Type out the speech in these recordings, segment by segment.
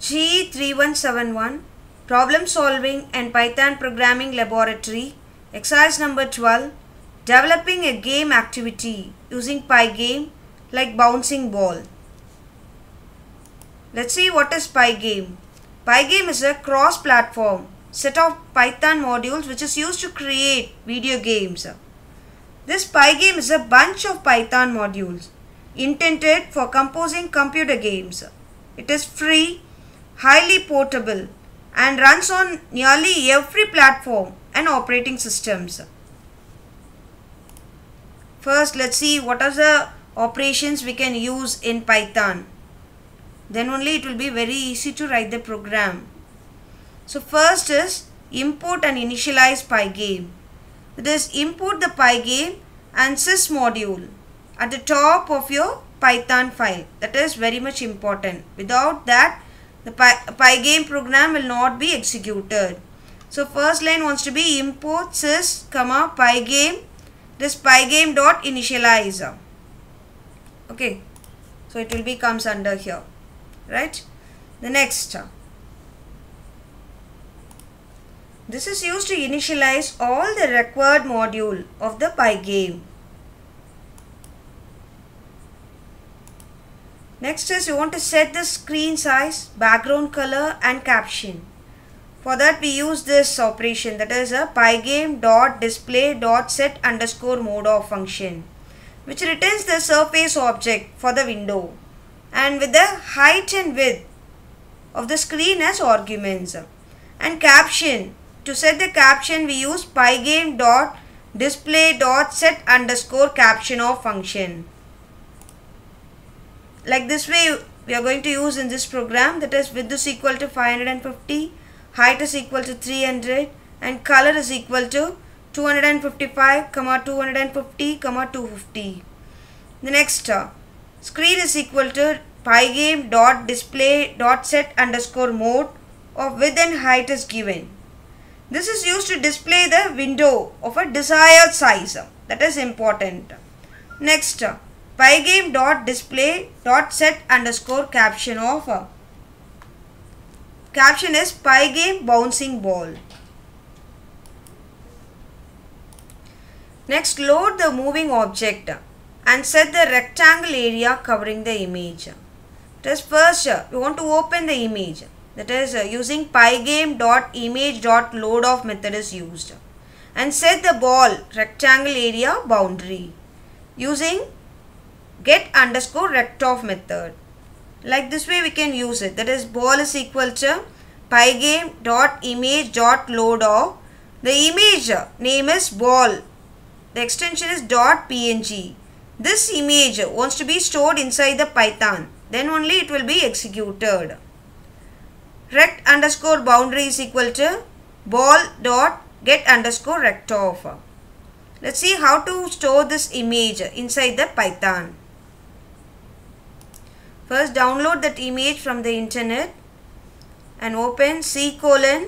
GE 3171 Problem Solving and Python Programming Laboratory, exercise number 12, developing a game activity using Pygame like bouncing ball. Let's see what is Pygame. Pygame is a cross-platform set of Python modules which is used to create video games. This Pygame is a bunch of Python modules intended for composing computer games. It is free, highly portable, and runs on nearly every platform and operating systems. First, let's see what are the operations we can use in Python. Then only it will be very easy to write the program. So first is import and initialize Pygame. It is import the Pygame and sys module at the top of your Python file. That is very much important. Without that, the Pygame program will not be executed. So first line wants to be import sys, Pygame. This Pygame dot initialize. Okay, so it will be comes under here, right? The next, this is used to initialize all the required module of the Pygame. Next is you want to set the screen size, background color and caption. For that we use this operation, that is a Pygame.display.set_mode_of function, which returns the surface object for the window and with the height and width of the screen as arguments. And caption, to set the caption we use Pygame.display.set_caption of function. Like this way we are going to use in this program, that is width is equal to 550, height is equal to 300 and color is equal to 255, 250, 250. The next screen is equal to Pygame.display.set_mode of width and height is given. This is used to display the window of a desired size. That is important. Next, Pygame.display.set_caption of caption is Pygame bouncing ball. Next, load the moving object and set the rectangle area covering the image. Just first, we want to open the image. That is using Pygame.image.loadoff method is used, and set the ball rectangle area boundary using get_rectoff method. Like this way we can use it. That is ball is equal to Pygame.image.loadoff. The image name is ball. The extension is .png. This image wants to be stored inside the Python. Then only it will be executed. Rect_boundary is equal to ball.get_rectoff. Let's see how to store this image inside the Python. First download that image from the internet and open C:\Python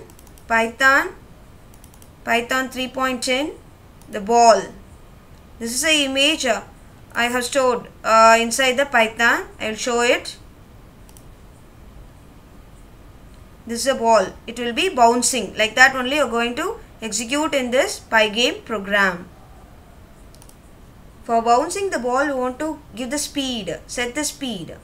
3.10 the ball. This is the image I have stored inside the Python. I will show it. This is a ball. It will be bouncing. Like that only you are going to execute in this Pygame program. For bouncing the ball, you want to give the speed. Set the speed.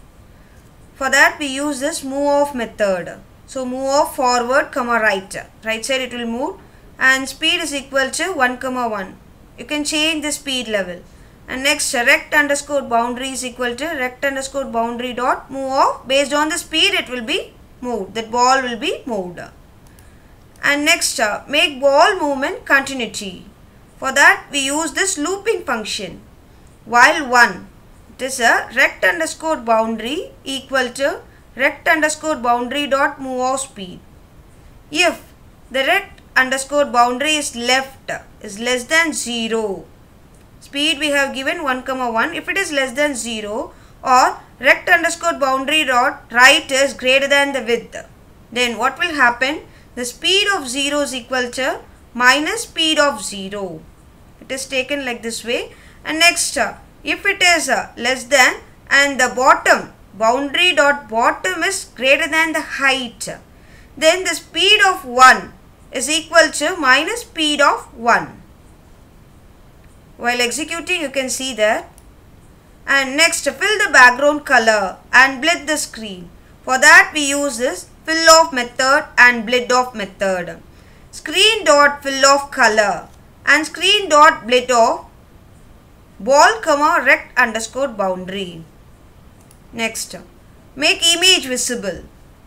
For that we use this moveOff method. So moveOff forward, right. Right side it will move. And speed is equal to 1,1. You can change the speed level. And next rect_boundary is equal to rect_boundary.moveOff. Based on the speed it will be moved. That ball will be moved. And next make ball movement continuity. For that we use this looping function while 1. It is a rect_boundary equal to rect_boundary.moveOff speed. If the rect_boundary is left is less than 0, speed we have given 1,1. If it is less than 0 or rect_boundary.right is greater than the width, then what will happen? The speed of 0 is equal to minus speed of 0. It is taken like this way. And next, if it is less than and the bottom boundary dot bottom is greater than the height, then the speed of 1 is equal to minus speed of 1. While executing, you can see that. And next, fill the background color and bleed the screen. For that, we use this fill of method and bleed of method. Screen dot fill of color and screen dot bleed of ball comma rect underscore boundary. Next, make image visible.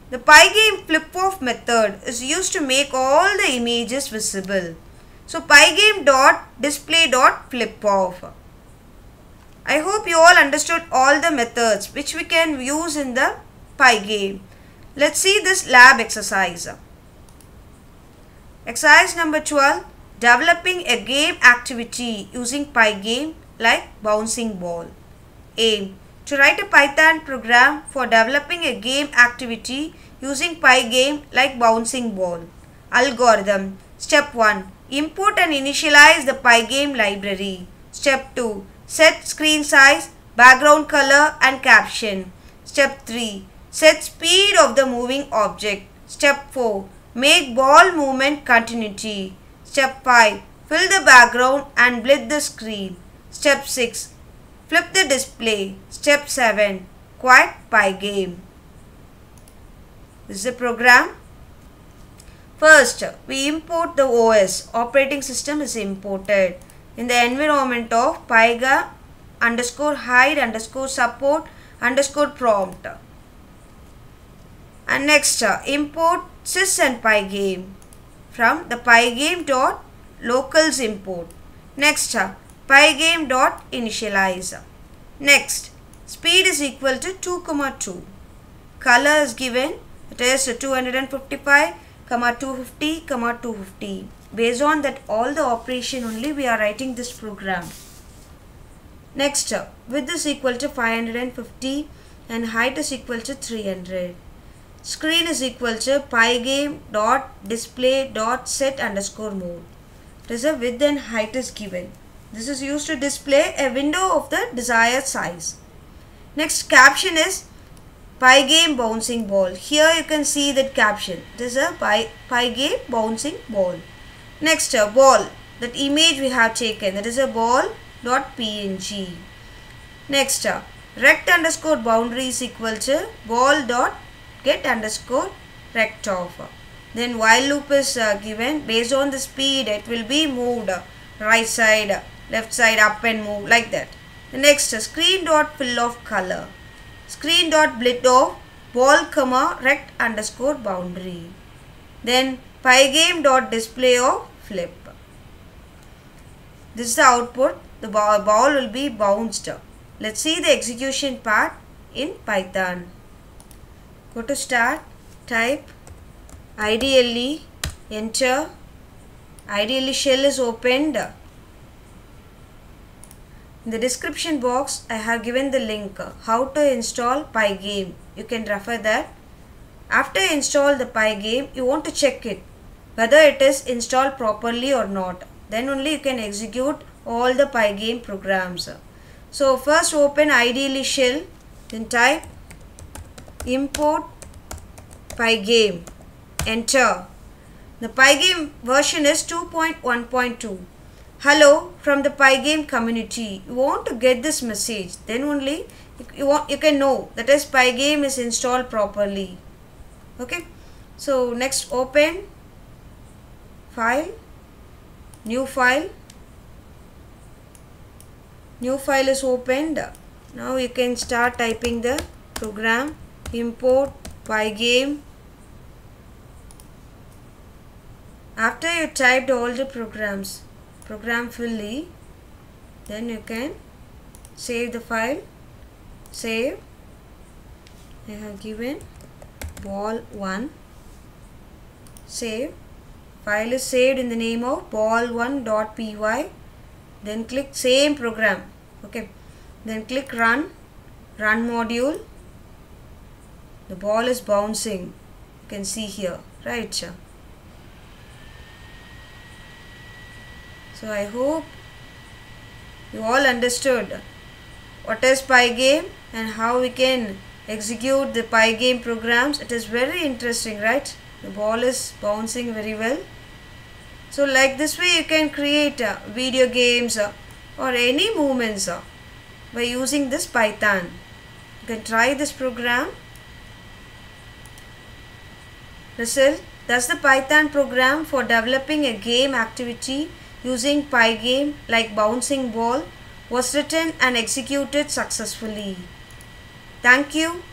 The Pygame flip off method is used to make all the images visible. So Pygame dot display dot flip off. I hope you all understood all the methods which we can use in the Pygame. Let's see this lab exercise. Exercise number 12. Developing a game activity using Pygame like bouncing ball. Aim: to write a Python program for developing a game activity using Pygame like bouncing ball. Algorithm: Step 1. Import and initialize the Pygame library. Step 2. Set screen size, background color and caption. Step 3. Set speed of the moving object. Step 4. Make ball movement continuity. Step 5. Fill the background and bleed the screen. Step 6. Flip the display. Step 7. Quiet Pygame. This is the program. First, we import the OS. Operating system is imported in the environment of pygame underscore hide underscore support underscore prompt. And next, import sys and Pygame from the Pygame dot locals import. Next, Pygame dot initialize. Next, speed is equal to 2,2. Color is given. It is 255, 250, 250. Based on that, all the operation only we are writing this program. Next, width is equal to 550 and height is equal to 300. Screen is equal to Pygame dot display dot set underscore mode. It is a width and height is given. This is used to display a window of the desired size. Next, caption is Pygame bouncing ball. Here you can see that caption. This is a Pygame bouncing ball. Next, ball, that image we have taken, that is a ball dot png. Next, rect underscore boundary is equal to ball dot get underscore rect off. Then while loop is given. Based on the speed, it will be moved right side, left side, up and move, like that. The next, screen dot fill of color, screen dot blit of ball comma rect underscore boundary. Then Pygame dot display of flip. This is the output. The ball will be bounced. Let's see the execution part in Python. Go to start, type IDLE, enter. IDLE shell is opened. In the description box, I have given the link how to install Pygame. You can refer that. After you install the Pygame, you want to check it whether it is installed properly or not. Then only you can execute all the Pygame programs. So first open IDLE shell, then type import Pygame, enter. The Pygame version is 2.1.2. Hello from the Pygame community. You want to get this message, then only you can know that is Pygame is installed properly. Okay, so next open file, new file. New file is opened. Now you can start typing the program. Import Pygame. After you typed all the programs, program fully, then you can save the file. Save. I have given ball 1. Save. File is saved in the name of ball1.py. Then click same program. Okay. Then click run. Run module. The ball is bouncing. You can see here, right? So I hope you all understood what is Pygame and how we can execute the Pygame programs. It is very interesting, right? The ball is bouncing very well. So like this way you can create video games or any movements by using this Python. You can try this program. That's the Python program for developing a game activity using Pygame like bouncing ball was written and executed successfully. Thank you.